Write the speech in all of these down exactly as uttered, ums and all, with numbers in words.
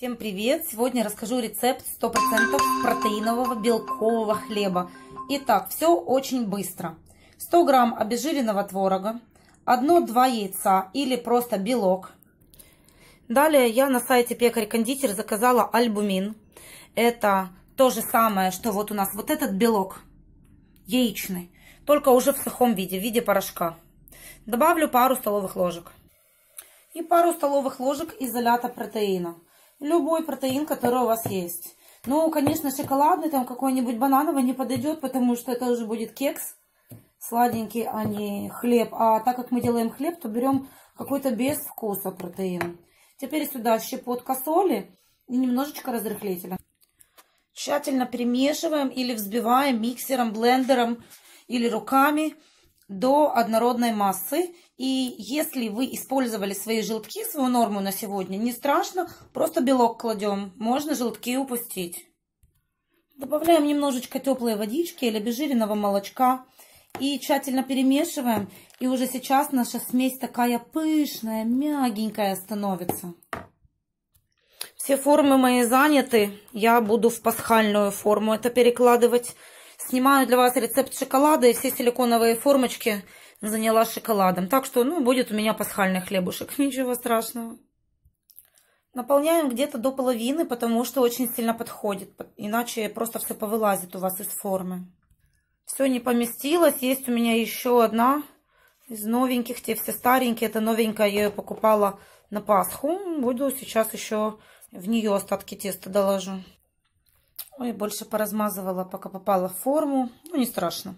Всем привет! Сегодня расскажу рецепт сто процентов протеинового белкового хлеба. Итак, все очень быстро. сто грамм обезжиренного творога, одно-два яйца или просто белок. Далее я на сайте Пекарь Кондитер заказала альбумин. Это то же самое, что вот у нас вот этот белок яичный, только уже в сухом виде, в виде порошка. Добавлю пару столовых ложек. И пару столовых ложек изолята протеина. Любой протеин, который у вас есть. Ну, конечно, шоколадный, там какой-нибудь банановый не подойдет, потому что это уже будет кекс сладенький, а не хлеб. А так как мы делаем хлеб, то берем какой-то без вкуса протеин. Теперь сюда щепотка соли и немножечко разрыхлителя. Тщательно перемешиваем или взбиваем миксером, блендером или руками до однородной массы. И если вы использовали свои желтки, свою норму на сегодня, не страшно, просто белок кладем, можно желтки упустить. Добавляем немножечко теплой водички или обезжиренного молочка и тщательно перемешиваем. И уже сейчас наша смесь такая пышная, мягенькая становится. Все формы мои заняты, я буду в пасхальную форму это перекладывать. Снимаю для вас рецепт шоколада, и все силиконовые формочки заняла шоколадом. Так что, ну, будет у меня пасхальный хлебушек, ничего страшного. Наполняем где-то до половины, потому что очень сильно подходит, иначе просто все повылазит у вас из формы. Все не поместилось, есть у меня еще одна из новеньких, те все старенькие, это новенькая, я ее покупала на Пасху. Буду сейчас еще в нее остатки теста доложу. Ой, больше поразмазывала, пока попала в форму. Ну, не страшно.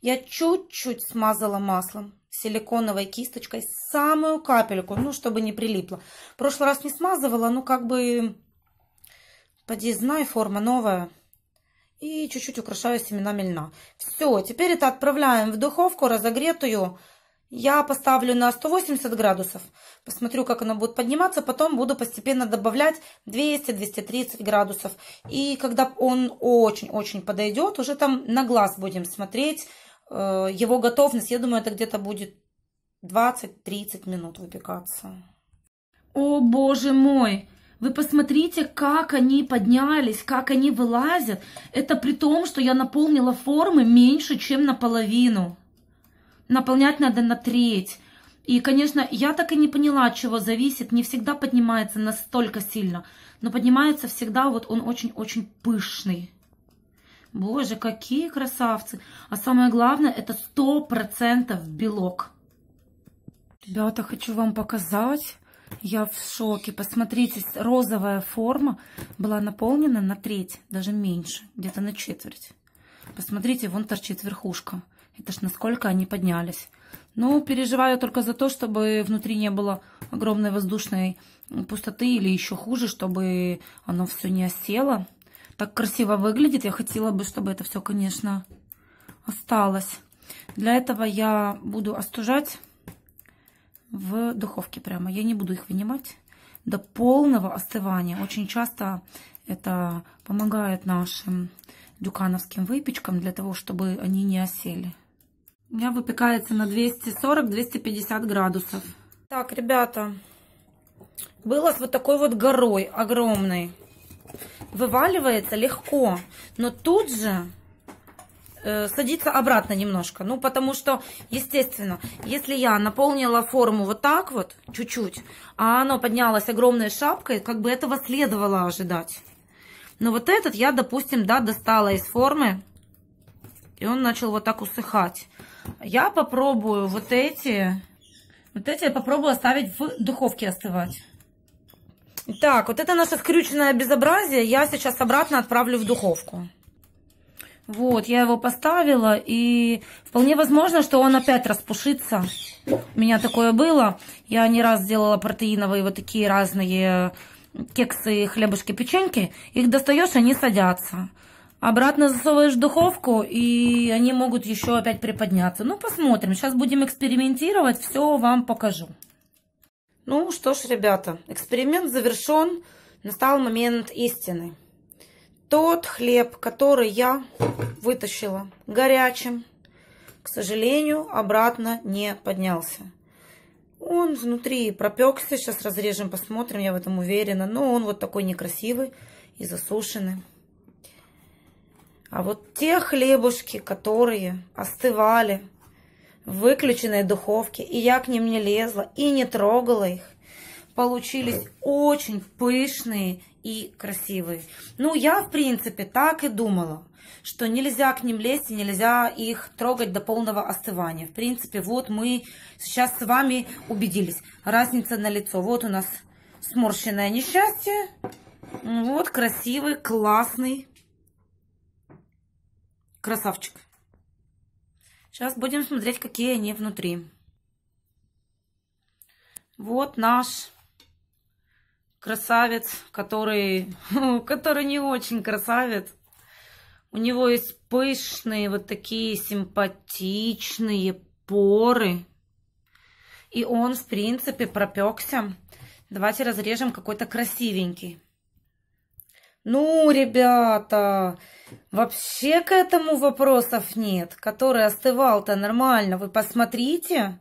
Я чуть-чуть смазала маслом силиконовой кисточкой самую капельку, ну, чтобы не прилипло. В прошлый раз не смазывала, ну, как бы, поди знай, форма новая. И чуть-чуть украшаю семенами льна. Все, теперь это отправляем в духовку разогретую. Я поставлю на сто восемьдесят градусов, посмотрю, как оно будет подниматься, потом буду постепенно добавлять двести-двести тридцать градусов. И когда он очень-очень подойдет, уже там на глаз будем смотреть э, его готовность. Я думаю, это где-то будет двадцать-тридцать минут выпекаться. О боже мой! Вы посмотрите, как они поднялись, как они вылазят. Это при том, что я наполнила формы меньше, чем наполовину. Наполнять надо на треть. И, конечно, я так и не поняла, от чего зависит. Не всегда поднимается настолько сильно. Но поднимается всегда, вот он очень-очень пышный. Боже, какие красавцы. А самое главное, это сто процентов белок. Ребята, хочу вам показать. Я в шоке. Посмотрите, розовая форма была наполнена на треть, даже меньше, где-то на четверть. Посмотрите, вон торчит верхушка. Это ж насколько они поднялись. Ну, переживаю только за то, чтобы внутри не было огромной воздушной пустоты или еще хуже, чтобы оно все не осело. Так красиво выглядит. Я хотела бы, чтобы это все, конечно, осталось. Для этого я буду остужать в духовке прямо. Я не буду их вынимать до полного остывания. Очень часто это помогает нашим дюкановским выпечкам для того, чтобы они не осели. У меня выпекается на двести сорок-двести пятьдесят градусов. Так, ребята, было с вот такой вот горой огромной. Вываливается легко, но тут же э, садится обратно немножко. Ну, потому что, естественно, если я наполнила форму вот так вот, чуть-чуть, а оно поднялось огромной шапкой, как бы этого следовало ожидать. Но вот этот я, допустим, да, достала из формы, и он начал вот так усыхать. Я попробую вот эти, вот эти я попробую оставить в духовке остывать. Итак, вот это наше скрюченное безобразие я сейчас обратно отправлю в духовку. Вот, я его поставила, и вполне возможно, что он опять распушится. У меня такое было. Я не раз делала протеиновые вот такие разные кексы, хлебушки, печеньки, их достаешь, они садятся. Обратно засовываешь в духовку, и они могут еще опять приподняться. Ну, посмотрим. Сейчас будем экспериментировать, все вам покажу. Ну что ж, ребята, эксперимент завершен. Настал момент истины. Тот хлеб, который я вытащила горячим, к сожалению, обратно не поднялся. Он внутри пропекся, сейчас разрежем, посмотрим, я в этом уверена. Но он вот такой некрасивый и засушенный. А вот те хлебушки, которые остывали в выключенной духовке, и я к ним не лезла и не трогала их, получились очень пышные и красивые. Ну, я, в принципе, так и думала, что нельзя к ним лезть и нельзя их трогать до полного остывания. В принципе, вот мы сейчас с вами убедились. Разница налицо. Вот у нас сморщенное несчастье. Вот красивый, классный красавчик. Сейчас будем смотреть, какие они внутри. Вот наш красавец, который, который не очень красавец. У него есть пышные вот такие симпатичные поры. И он, в принципе, пропекся. Давайте разрежем какой-то красивенький. Ну, ребята, вообще к этому вопросов нет. Который остывал-то нормально. Вы посмотрите,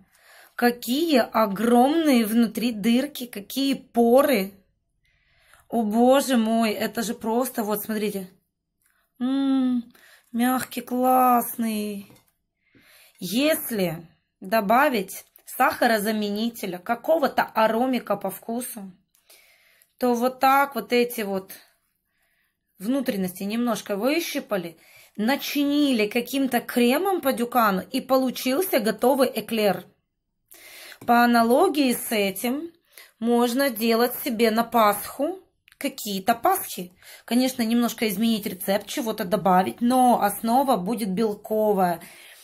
какие огромные внутри дырки, какие поры. О, боже мой, это же просто, вот, смотрите. Ммм, мягкий, классный. Если добавить сахарозаменителя, какого-то аромика по вкусу, то вот так вот эти вот внутренности немножко выщипали, начинили каким-то кремом по Дюкану, и получился готовый эклер. По аналогии с этим можно делать себе на Пасху какие-то пасхи. Конечно, немножко изменить рецепт, чего-то добавить, но основа будет белковая.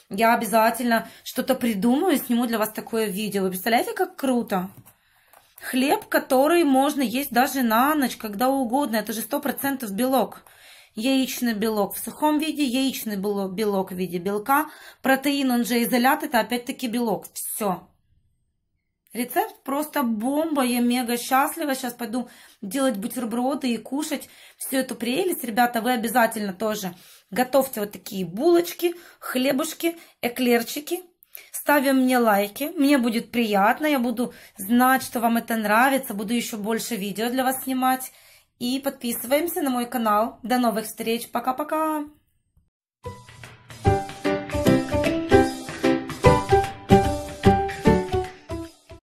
Я обязательно что-то придумаю и сниму для вас такое видео. Вы представляете, как круто? Хлеб, который можно есть даже на ночь, когда угодно. Это же сто процентов белок. Яичный белок в сухом виде, яичный белок в виде белка. Протеин, он же изолят, это опять-таки белок. Все. Рецепт просто бомба, я мега счастлива. Сейчас пойду делать бутерброды и кушать всю эту прелесть. Ребята, вы обязательно тоже готовьте вот такие булочки, хлебушки, эклерчики. Ставим мне лайки, мне будет приятно. Я буду знать, что вам это нравится. Буду еще больше видео для вас снимать. И подписываемся на мой канал. До новых встреч, пока-пока!